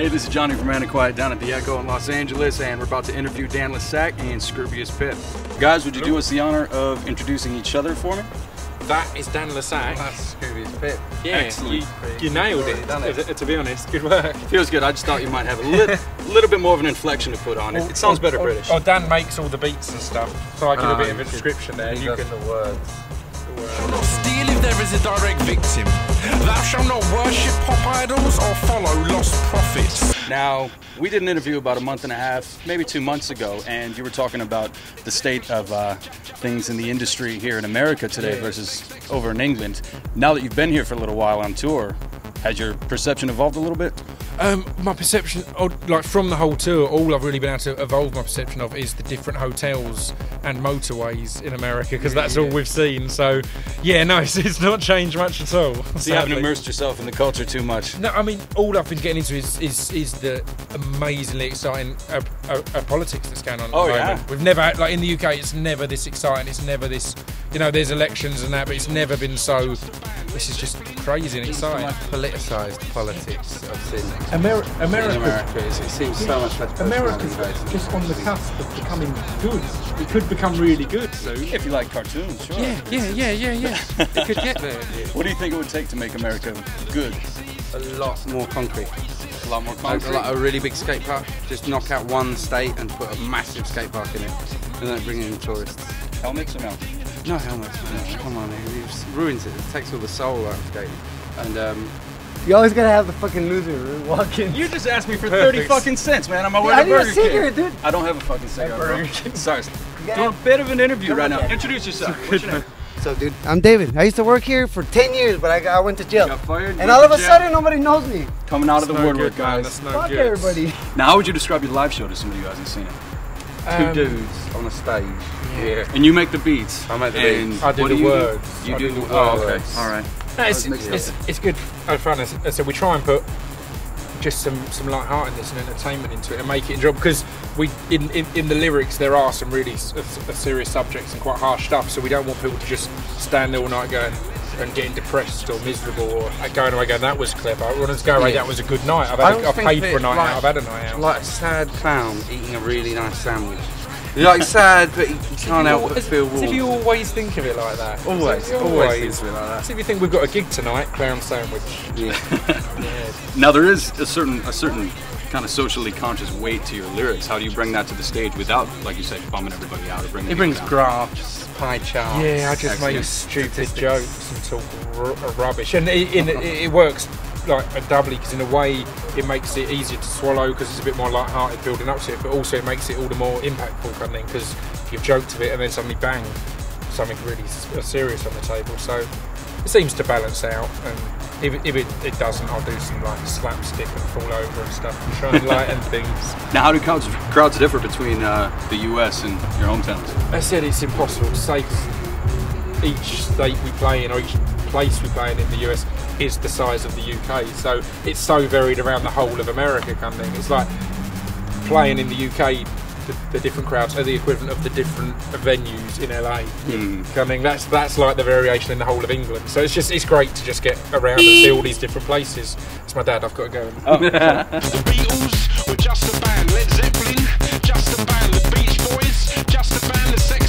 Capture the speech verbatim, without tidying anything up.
Hey, this is Johnny from Anaquiet down at The Echo in Los Angeles, and we're about to interview Dan Le Sac and Scroobius Pip. Guys, would you do us the honor of introducing each other for me? That is Dan Le Sac. Well, that's Scroobius Pip. Yeah, excellent. You, you nailed it, it, to be honest. Good work. Feels good. I just thought you might have a little, little bit more of an inflection to put on it. It sounds better British. Oh, Dan makes all the beats and stuff, so I give um, a bit of a description there. You can the words. Shall not steal if there is a direct victim. Thou shalt not worship pop idols or follow lost prophets. Now, we did an interview about a month and a half, maybe two months ago, and you were talking about the state of uh, things in the industry here in America today versus over in England. Now that you've been here for a little while on tour, has your perception evolved a little bit? Um, my perception, like from the whole tour, all I've really been able to evolve my perception of is the different hotels and motorways in America, because that's yeah, all yeah. we've seen. So, yeah, no, it's, it's not changed much at all. So sadly. You haven't immersed yourself in the culture too much? No, I mean, all I've been getting into is is, is the amazingly exciting uh, uh, uh, politics that's going on at oh, the moment. Yeah? We've never, like in the U K, it's never this exciting, it's never this, you know, there's elections and that, but it's never been so, this is just crazy and exciting. Like politicised politics I've seen. Ameri America, America is, it seems so much less. America's just on the cusp of becoming good. It could become really good soon. If you like cartoons, sure. Yeah, yeah, yeah, yeah, yeah. It could get there. What do you think it would take to make America good? A lot more concrete. A lot more concrete. Like a really big skate park. Just knock out one state and put a massive skate park in it. And then bring in tourists. Helmets or no? No helmets. No. Come on, it ruins it. It takes all the soul out of skating. And um, you always gotta have the fucking loser walking. You just asked me for Perfect. thirty fucking cents, man. I'm on my way to Burger King. I need a cigarette, dude. I don't have a fucking cigarette. Sorry. Do a bit of an interview right now. Introduce yourself. What's your name? So, dude, I'm David. I used to work here for ten years, but I, I went to jail. You got fired, and all of a sudden, nobody knows me. Coming out that's of the woodwork, guys. That's not Fuck good. everybody. Now, how would you describe your live show to somebody who hasn't seen it? Two um, dudes on a stage. Yeah. And you make the beats. I make the and beats. I do the you words. You do, do the words. Oh, okay. All right. No, it's, it's, it's good fun. So we try and put just some, some lightheartedness and entertainment into it and make it enjoyable, because we in, in, in the lyrics there are some really s s serious subjects and quite harsh stuff, so we don't want people to just stand there all night going and getting depressed or miserable or going away going, that was clever. I want to go away, yeah. that was a good night. I've, had a, I've paid for a night like, out, I've had a night out. Like a sad clown eating a really nice sandwich. Like sad, but you can't help but feel warm. If you always think of it like that. Always, always, always think of it like that. So if you think we've got a gig tonight, clown sandwich. Yeah. yeah. Now there is a certain, a certain kind of socially conscious weight to your lyrics. How do you bring that to the stage without, like you said, bumming everybody out or bringing? It brings down? graphs, pie charts. Yeah, I just excellent. make stupid statistics. jokes and talk rubbish, and it, it, it, it works. Like a doubly, because in a way it makes it easier to swallow because it's a bit more light-hearted building up to it, but also it makes it all the more impactful kind of thing, because you've joked a bit and then suddenly bang, something really serious on the table. So it seems to balance out, and if, if it, it doesn't, I'll do some like slapstick and fall over and stuff and try and lighten things. Now, how do crowds, crowds differ between uh, the U S and your hometowns? I said it's impossible to say, because each state we play in, or each place we play in in the U S is the size of the U K, so it's so varied around the whole of America kind of thing. It's like playing in the U K, the, the different crowds are the equivalent of the different venues in L A. Mm. Kind of thing. That's that's like the variation in the whole of England. So it's just it's great to just get around and see all these different places. It's my dad. I've got to go. Oh. The Beatles were just a band. Led Zeppelin, just a band. The Beach Boys, just a band. The